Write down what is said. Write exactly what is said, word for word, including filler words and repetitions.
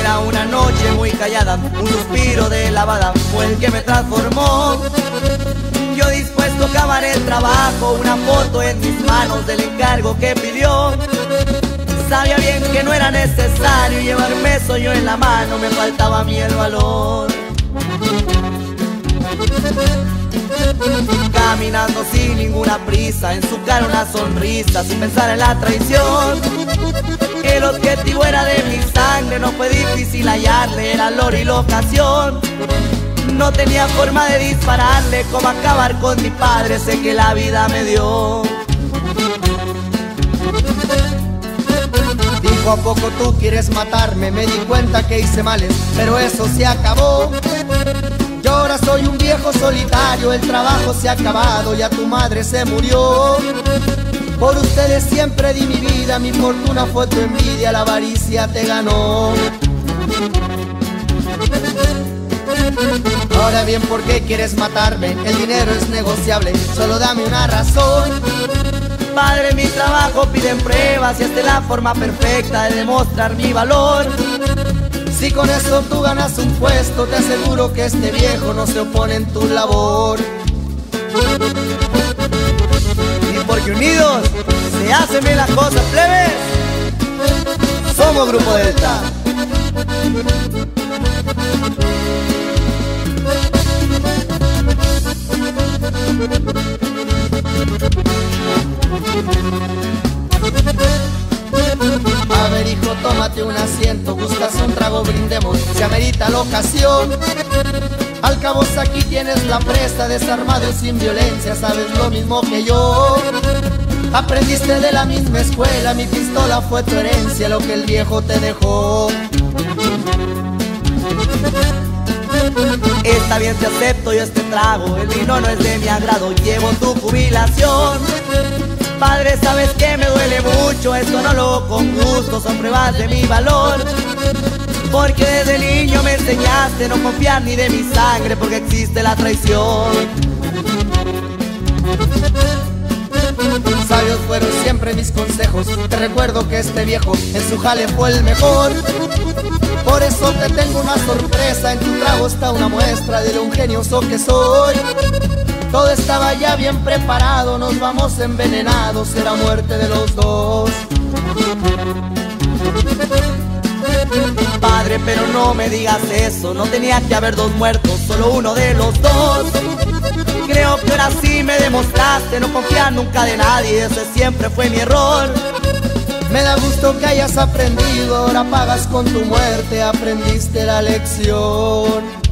Era una noche muy callada, un suspiro de lavada fue el que me transformó. Yo dispuesto a acabar el trabajo, una foto en mis manos del encargo que pidió. Sabía bien que no era necesario llevarme eso yo en la mano, me faltaba a mí el valor. Caminando sin ninguna prisa, en su cara una sonrisa, sin pensar en la traición. El objetivo era de mi sangre, no fue difícil hallarle, era el oro y la ocasión. No tenía forma de dispararle, como acabar con mi padre, sé que la vida me dio. Dijo, ¿a poco tú quieres matarme? Me di cuenta que hice males, pero eso se acabó. Yo ahora soy un viejo solitario, el trabajo se ha acabado, ya tu madre se murió. Por ustedes siempre di mi vida, mi fortuna fue tu envidia, la avaricia te ganó. Ahora bien, ¿por qué quieres matarme? El dinero es negociable, solo dame una razón. Padre, mi trabajo piden pruebas y esta es la forma perfecta de demostrar mi valor. Si con eso tú ganas un puesto, te aseguro que este viejo no se opone en tu labor. Y porque unidos se hacen bien las cosas, plebes, somos Grupo Delta. A ver, hijo, tómate un asiento, gustas un trago, brindemos, se amerita la ocasión. Al cabo aquí tienes la presa, desarmado y sin violencia, sabes lo mismo que yo. Aprendiste de la misma escuela, mi pistola fue tu herencia, lo que el viejo te dejó. Está bien, te acepto yo este trago, el vino no es de mi agrado, llevo tu jubilación. Padre, sabes que me duele mucho, esto no lo hago con gusto, son pruebas de mi valor. Porque desde niño me enseñaste a no confiar ni de mi sangre, porque existe la traición. Sabios fueron siempre mis consejos, te recuerdo que este viejo en su jale fue el mejor. Por eso te tengo una sorpresa, en tu trago está una muestra de lo ingenioso que soy. Todo estaba ya bien preparado, nos vamos envenenados, será muerte de los dos. Padre, pero no me digas eso, no tenía que haber dos muertos, solo uno de los dos. Creo que ahora sí me demostraste no confiar nunca de nadie, ese siempre fue mi error. Me da gusto que hayas aprendido, ahora pagas con tu muerte, aprendiste la lección.